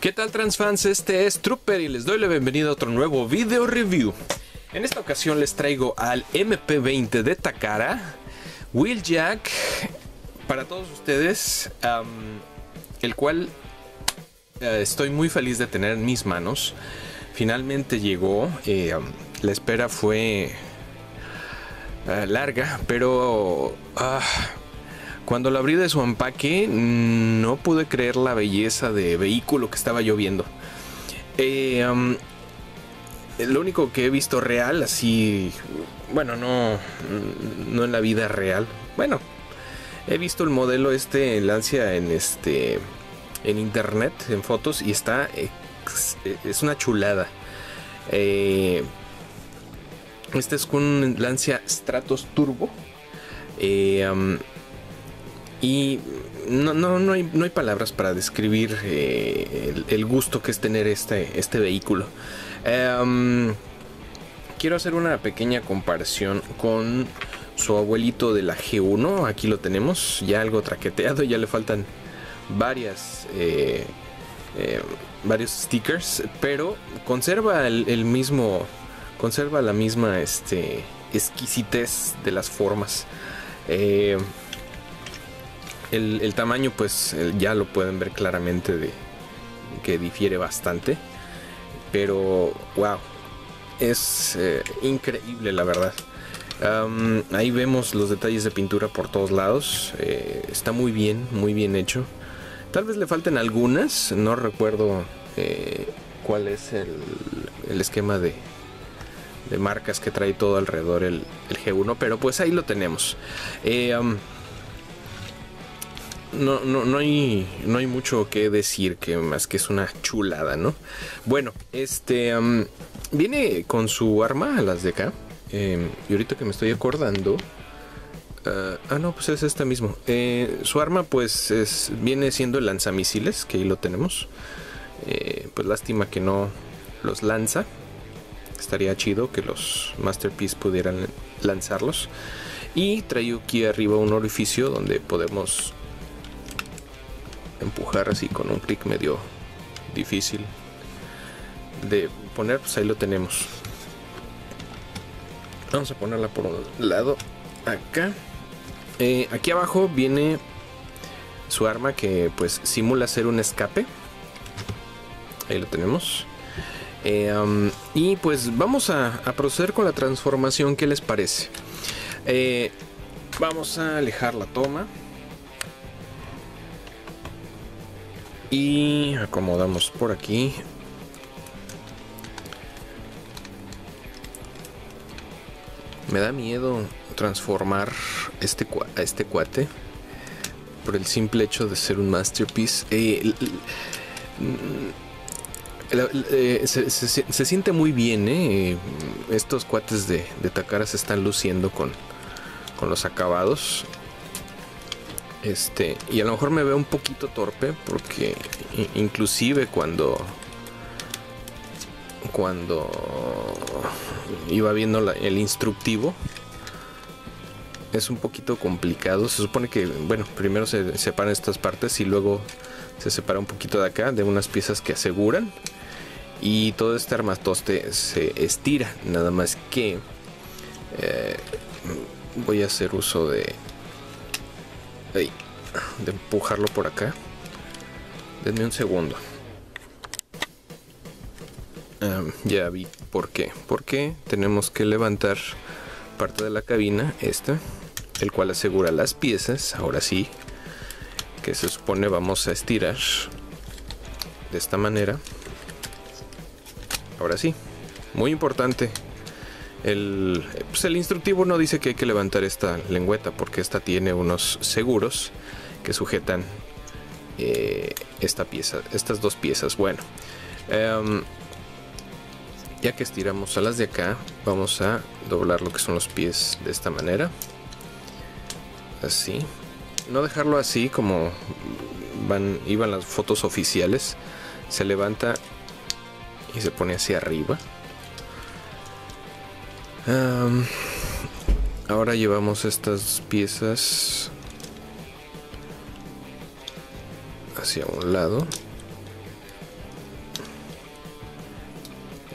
¿Qué tal, transfans? Este es Trooper y les doy la bienvenida a otro nuevo video review. En esta ocasión les traigo al MP20 de Takara, Wheeljack, para todos ustedes, el cual estoy muy feliz de tener en mis manos. Finalmente llegó, la espera fue larga, pero cuando lo abrí de su empaque no pude creer la belleza de vehículo que estaba yo viendo. Lo único que he visto real, así, bueno, no en la vida real. Bueno, he visto el modelo este Lancia en internet, en fotos, y está, es una chulada. Este es un Lancia Stratos Turbo. Y no hay palabras para describir el gusto que es tener este vehículo. Quiero hacer una pequeña comparación con su abuelito de la G1. Aquí lo tenemos, ya algo traqueteado, ya le faltan varios stickers, pero conserva la misma exquisitez de las formas. El tamaño, pues ya lo pueden ver claramente que difiere bastante, pero wow, es increíble, la verdad. Ahí vemos los detalles de pintura por todos lados. Está muy bien hecho. Tal vez le falten algunas, no recuerdo cuál es el esquema de marcas que trae todo alrededor el G1, pero pues ahí lo tenemos. No hay mucho que decir, que más que es una chulada, ¿no? Bueno, viene con su arma, las de acá. Y ahorita que me estoy acordando, no, pues es esta mismo. Su arma, pues viene siendo el lanzamisiles, que ahí lo tenemos. Pues lástima que no los lanza. Estaría chido que los Masterpiece pudieran lanzarlos. Y trae aquí arriba un orificio donde podemos empujar así con un clic medio difícil de poner. Pues ahí lo tenemos. Vamos a ponerla por un lado acá. Aquí abajo viene su arma, que pues simula ser un escape. Ahí lo tenemos. Y pues vamos a proceder con la transformación. ¿Qué les parece? Vamos a alejar la toma y acomodamos por aquí. Me da miedo transformar a este cuate por el simple hecho de ser un Masterpiece. Se siente muy bien, Estos cuates de Takara se están luciendo con los acabados. Y a lo mejor me veo un poquito torpe, porque inclusive cuando iba viendo el instructivo, es un poquito complicado. Se supone que, bueno, primero se separan estas partes y luego se separa un poquito de acá, de unas piezas que aseguran, y todo este armatoste se estira. Nada más que voy a hacer uso de empujarlo por acá. Denme un segundo. Ya vi por qué. Porque tenemos que levantar parte de la cabina el cual asegura las piezas. Ahora sí, que se supone vamos a estirar de esta manera. Ahora sí, muy importante. El instructivo no dice que hay que levantar esta lengüeta, porque esta tiene unos seguros que sujetan estas dos piezas. Bueno, ya que estiramos a las de acá, vamos a doblar lo que son los pies de esta manera. Así, no dejarlo así como iban las fotos oficiales. Se levanta y se pone hacia arriba. Ahora llevamos estas piezas hacia un lado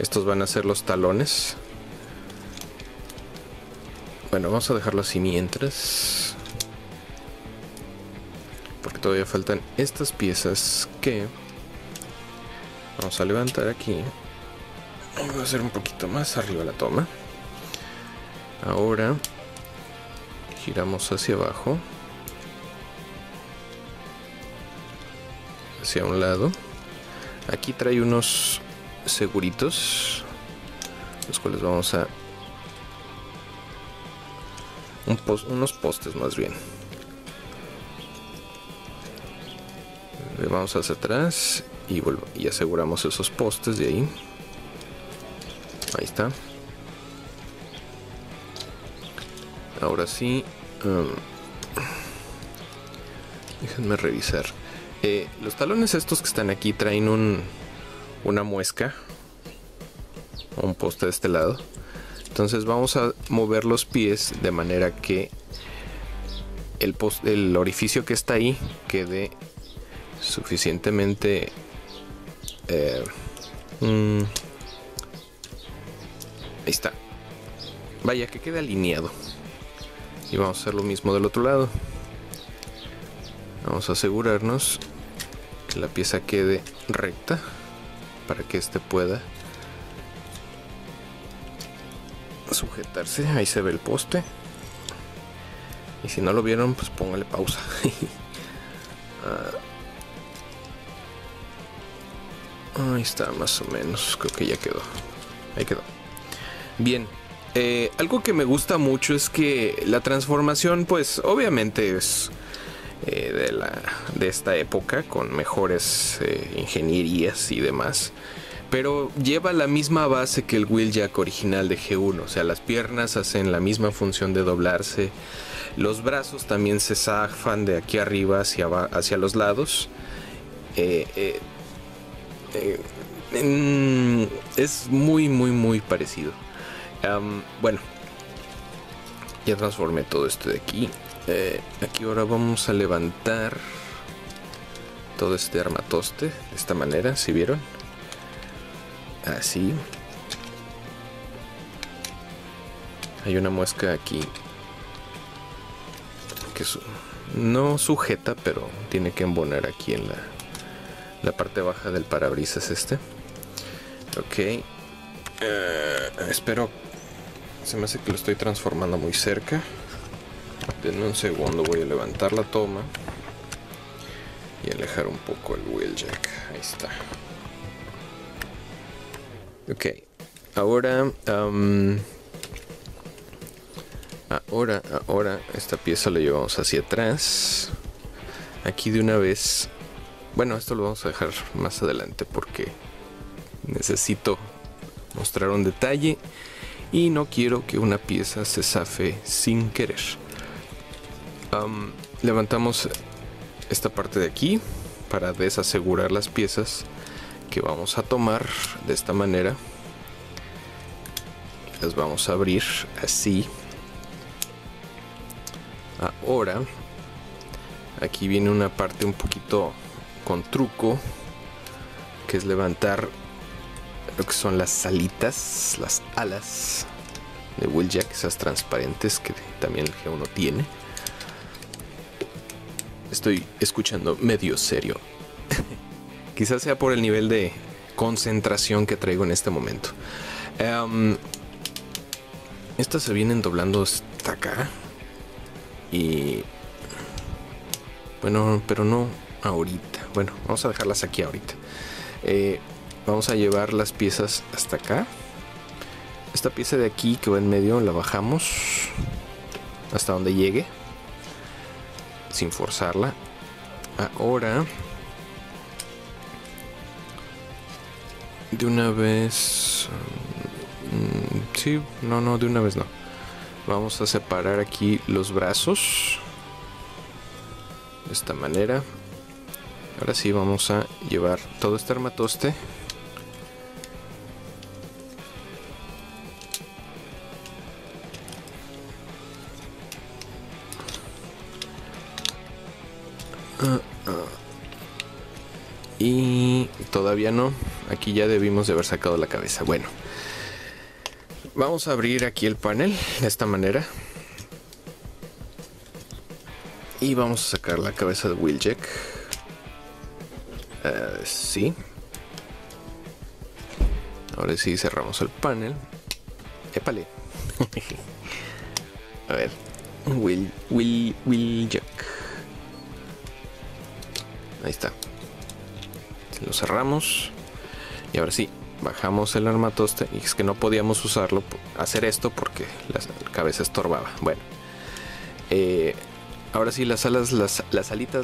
Estos van a ser los talones. Bueno, vamos a dejarlo así mientras, porque todavía faltan estas piezas que vamos a levantar aquí. Voy a hacer un poquito más arriba la toma. Ahora giramos hacia abajo, hacia un lado. Aquí trae unos seguritos, los cuales vamos a unos postes más bien. Le vamos hacia atrás y aseguramos esos postes de ahí. Ahí está. Ahora sí, déjenme revisar. Los talones estos que están aquí traen una muesca, un poste de este lado. Entonces vamos a mover los pies de manera que el orificio que está ahí quede suficientemente ahí está, vaya, que quede alineado. Y vamos a hacer lo mismo del otro lado. Vamos a asegurarnos que la pieza quede recta para que este pueda sujetarse. Ahí se ve el poste, y si no lo vieron, pues póngale pausa. Ahí está, más o menos. Creo que ya quedó. Ahí quedó bien. Algo que me gusta mucho es que la transformación, pues obviamente es de esta época, con mejores ingenierías y demás, pero lleva la misma base que el wheeljack original de G1. O sea, las piernas hacen la misma función de doblarse, los brazos también se zafan de aquí arriba hacia los lados. Es muy parecido. Bueno, ya transformé todo esto de aquí. Aquí ahora vamos a levantar todo este armatoste de esta manera, ¿sí vieron? Así. Hay una muesca aquí que no sujeta, pero tiene que embonar aquí en la parte baja del parabrisas este. Ok. Espero. Se me hace que lo estoy transformando muy cerca. Denme un segundo, voy a levantar la toma y alejar un poco el wheeljack. Ahí está. Ok, ahora esta pieza la llevamos hacia atrás. Aquí de una vez. Bueno, esto lo vamos a dejar más adelante porque necesito mostrar un detalle y no quiero que una pieza se zafe sin querer. Levantamos esta parte de aquí para desasegurar las piezas que vamos a tomar. De esta manera las vamos a abrir así. Ahora aquí viene una parte un poquito con truco, que es levantar lo que son las alitas, las alas de wheeljack, esas transparentes que también el G1 tiene. Estoy escuchando medio serio. Quizás sea por el nivel de concentración que traigo en este momento. Estas se vienen doblando hasta acá. Y bueno, pero no ahorita. Bueno, vamos a dejarlas aquí ahorita. Vamos a llevar las piezas hasta acá. Esta pieza de aquí que va en medio la bajamos hasta donde llegue, sin forzarla. Ahora, de una vez, sí, no, de una vez no. Vamos a separar aquí los brazos de esta manera. Ahora sí vamos a llevar todo este armatoste Y todavía no. Aquí ya debimos de haber sacado la cabeza. Bueno, vamos a abrir aquí el panel de esta manera. Y vamos a sacar la cabeza de Wheeljack. Sí. Ahora sí cerramos el panel. ¡Épale! A ver. Wheeljack. Ahí está. Lo cerramos. Y ahora sí, bajamos el armatoste. Y es que no podíamos usarlo, hacer esto, porque la cabeza estorbaba. Bueno. Ahora sí, las alitas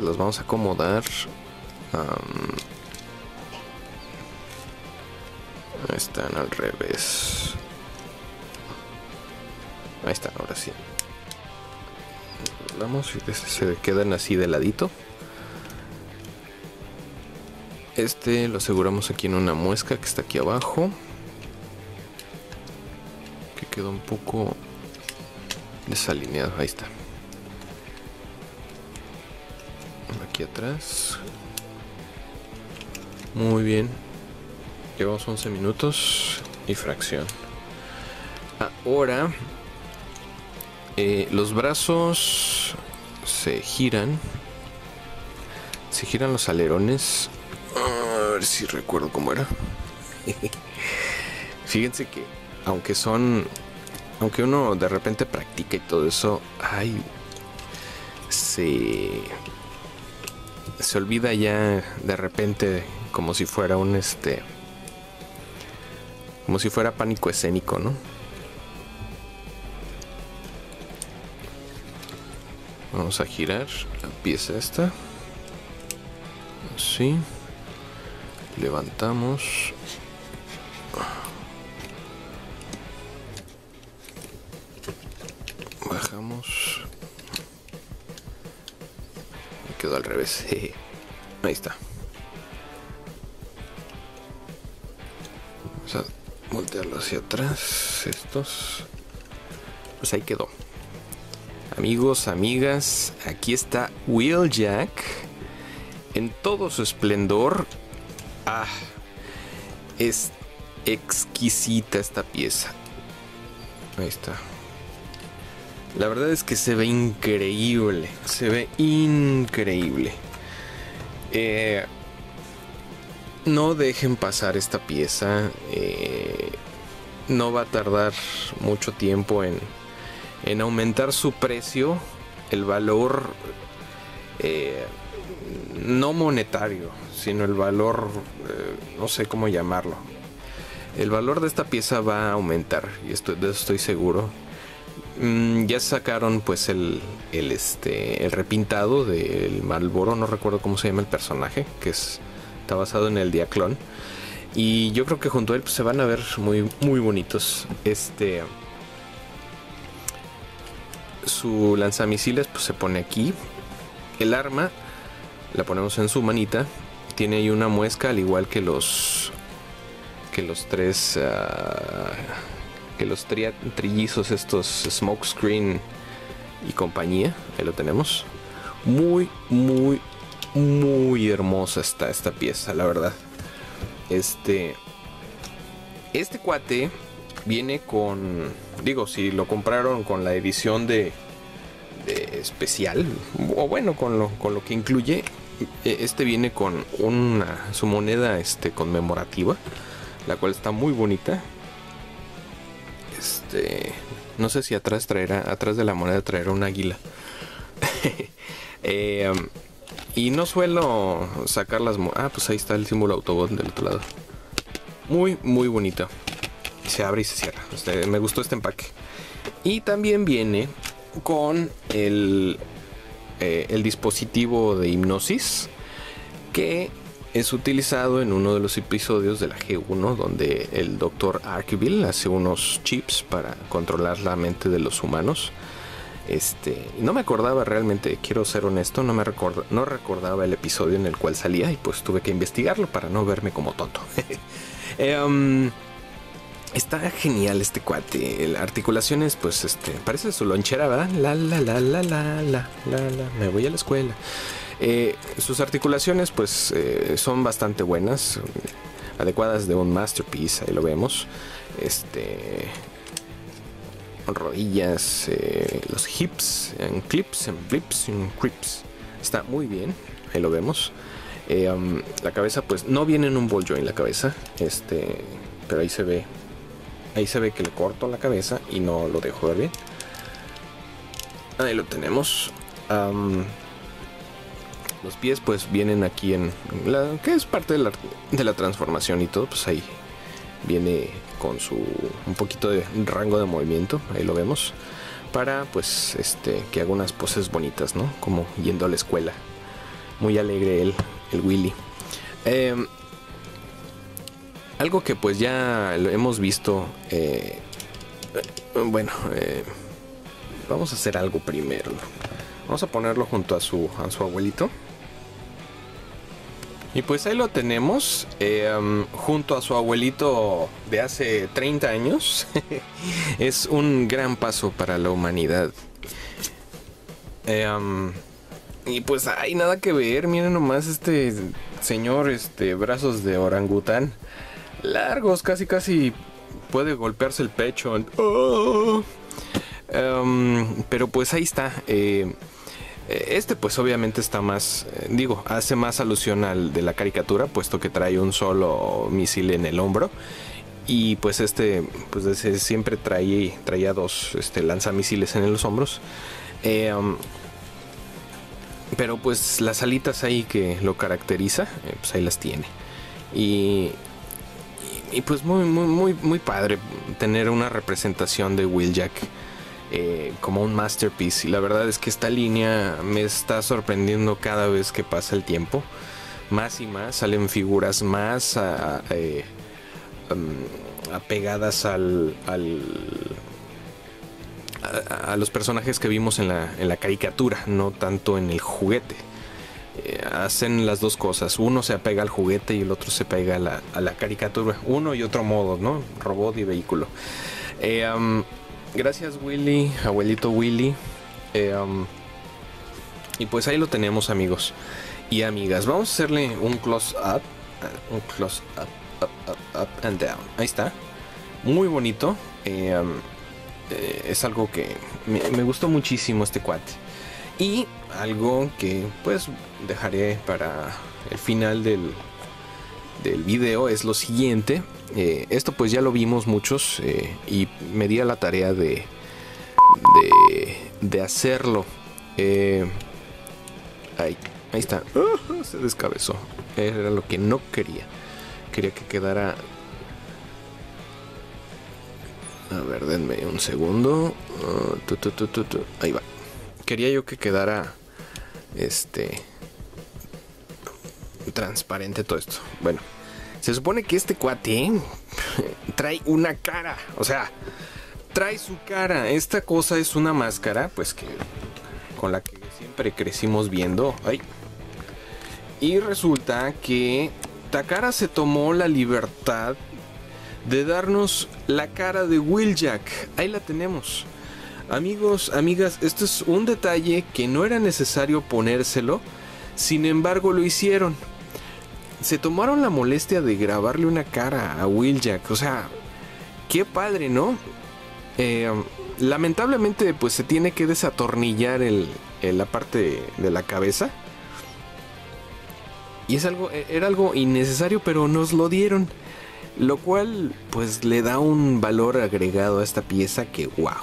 las vamos a acomodar. Están al revés. Ahí están, ahora sí. Vamos, se quedan así de ladito. Este lo aseguramos aquí en una muesca que está aquí abajo, que quedó un poco desalineado. Ahí está. Aquí atrás. Muy bien. Llevamos 11 minutos y fracción. Ahora los brazos se giran. Se giran los alerones. A ver si recuerdo cómo era. Fíjense que aunque uno de repente practica y todo eso, ay, se olvida ya de repente, como si fuera un como si fuera pánico escénico, ¿no? Vamos a girar la pieza esta. Así. Levantamos. Bajamos. Me quedó al revés. Ahí está. Vamos a voltearlo hacia atrás. Estos. Pues ahí quedó. Amigos, amigas. Aquí está Wheeljack. En todo su esplendor. Ah, es exquisita esta pieza. Ahí está. La verdad es que se ve increíble. Se ve increíble. No dejen pasar esta pieza. No va a tardar mucho tiempo en aumentar su precio. El valor no monetario, sino el valor, no sé cómo llamarlo. El valor de esta pieza va a aumentar, y de eso estoy seguro. Ya sacaron pues el repintado del Marlboro, no recuerdo cómo se llama el personaje, que está basado en el Diaclón. Y yo creo que junto a él pues, se van a ver muy, muy bonitos. Su lanzamisiles pues, se pone aquí. El arma la ponemos en su manita. Tiene ahí una muesca, al igual que los tres trillizos estos, Smokescreen y compañía. Ahí lo tenemos. Muy, muy, muy hermosa está esta pieza, la verdad. Este cuate viene con, digo, si lo compraron con la edición especial, o bueno, con lo que incluye, viene con su moneda conmemorativa, la cual está muy bonita. No sé si atrás de la moneda traerá un águila. Y no suelo sacar las pues ahí está el símbolo Autobot del otro lado. Muy, muy bonita. Se abre y se cierra. Me gustó este empaque. Y también viene con el dispositivo de hipnosis, que es utilizado en uno de los episodios de la G1, donde el Dr. Arkville hace unos chips para controlar la mente de los humanos. No me acordaba realmente, quiero ser honesto, no recordaba el episodio en el cual salía, y pues tuve que investigarlo para no verme como tonto. Está genial este cuate. Articulaciones, pues parece su lonchera, ¿verdad? La, la, la, la, la, la, la, me voy a la escuela. Sus articulaciones, pues, son bastante buenas, adecuadas de un Masterpiece, ahí lo vemos. Rodillas, los hips, en clips, en flips, en crips. Está muy bien, ahí lo vemos. La cabeza, pues, no viene en un ball joint la cabeza, pero ahí se ve. Ahí se ve que le corto la cabeza y no lo dejo ver bien. Ahí lo tenemos. Los pies pues vienen aquí en la, que es parte de la transformación y todo. Pues ahí viene con su un poquito de rango de movimiento. Ahí lo vemos. Para pues que haga unas poses bonitas, ¿no? Como yendo a la escuela. Muy alegre él, el Willy. Algo que pues ya lo hemos visto, bueno, vamos a hacer algo primero. Vamos a ponerlo junto a su abuelito. Y pues ahí lo tenemos, junto a su abuelito de hace 30 años. Es un gran paso para la humanidad. Y pues hay nada que ver, miren nomás este señor, brazos de orangután. Largos, casi puede golpearse el pecho. Oh. Pero pues ahí está. Pues obviamente está más, digo, hace más alusión al de la caricatura, puesto que trae un solo misil en el hombro. Y pues pues desde siempre traía dos lanzamisiles en los hombros. Pero pues las alitas ahí que lo caracteriza, pues ahí las tiene. Y pues muy padre tener una representación de Wheeljack como un Masterpiece. Y la verdad es que esta línea me está sorprendiendo cada vez que pasa el tiempo. Más y más salen figuras más apegadas a los personajes que vimos en la caricatura, no tanto en el juguete. Hacen las dos cosas, uno se apega al juguete y el otro se pega a la caricatura, uno y otro modo, ¿no? Robot y vehículo. Gracias Willy, abuelito Willy. Y pues ahí lo tenemos, amigos y amigas. Vamos a hacerle un close up, up and down. Ahí está, muy bonito. Es algo que me gustó muchísimo este cuate. Y algo que pues dejaré para el final del video es lo siguiente. Esto pues ya lo vimos muchos, y me di a la tarea de hacerlo. Ahí está. Se descabezó. Era lo que no quería. Quería que quedara... A ver, denme un segundo. Ahí va. Quería yo que quedara transparente todo esto. Bueno, se supone que este cuate trae una cara, o sea, trae su cara. Esta cosa es una máscara, pues que con la que siempre crecimos viendo. Ay. Y resulta que Takara se tomó la libertad de darnos la cara de Wheeljack. Ahí la tenemos. Amigos, amigas, esto es un detalle que no era necesario ponérselo, sin embargo lo hicieron. Se tomaron la molestia de grabarle una cara a Wheeljack, o sea, qué padre, ¿no? Lamentablemente pues se tiene que desatornillar la parte de la cabeza. Y era algo innecesario, pero nos lo dieron. Lo cual pues le da un valor agregado a esta pieza que wow.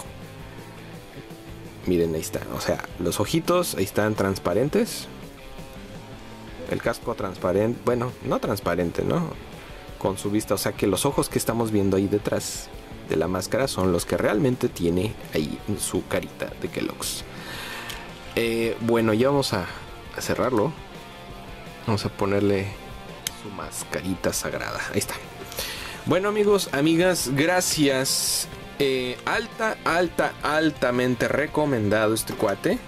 Miren, ahí está, o sea, los ojitos ahí están transparentes. El casco transparente, bueno, no transparente, ¿no? Con su vista, o sea que los ojos que estamos viendo ahí detrás de la máscara son los que realmente tiene ahí en su carita de Kelox. Bueno, ya vamos a cerrarlo. Vamos a ponerle su mascarita sagrada, ahí está. Bueno, amigos, amigas, gracias. Altamente recomendado este cuate.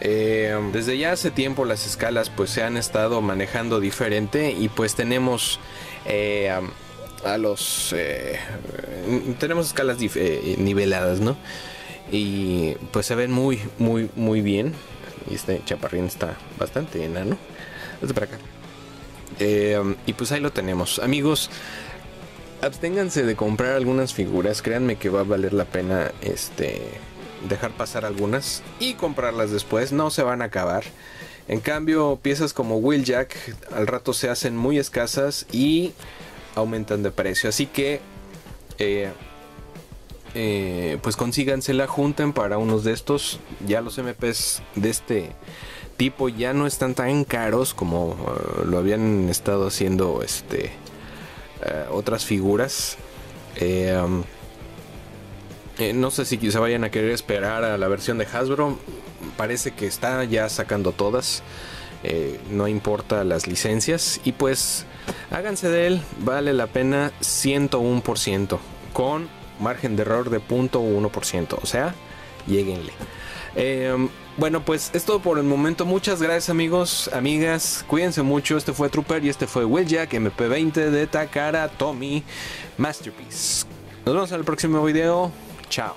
Desde ya hace tiempo las escalas pues se han estado manejando diferente y pues tenemos a los tenemos escalas niveladas, ¿no? Y pues se ven muy bien. Y este chaparrín está bastante enano. Hasta para acá. Y pues ahí lo tenemos, amigos. Absténganse de comprar algunas figuras, créanme que va a valer la pena dejar pasar algunas y comprarlas después, no se van a acabar. En cambio, piezas como Wheeljack al rato se hacen muy escasas y aumentan de precio, así que pues consígansela, junten para unos de estos. Ya los MPs de este tipo ya no están tan caros como lo habían estado haciendo otras figuras. No sé si quizá vayan a querer esperar a la versión de Hasbro. Parece que está ya sacando todas. No importa las licencias. Y pues háganse de él. Vale la pena 101%. Con margen de error de 0.1%. O sea, lléguenle. Bueno, pues es todo por el momento. Muchas gracias, amigos, amigas. Cuídense mucho. Este fue Trooper y este fue Wheeljack MP20 de Takara Tommy Masterpiece. Nos vemos en el próximo video. Chao.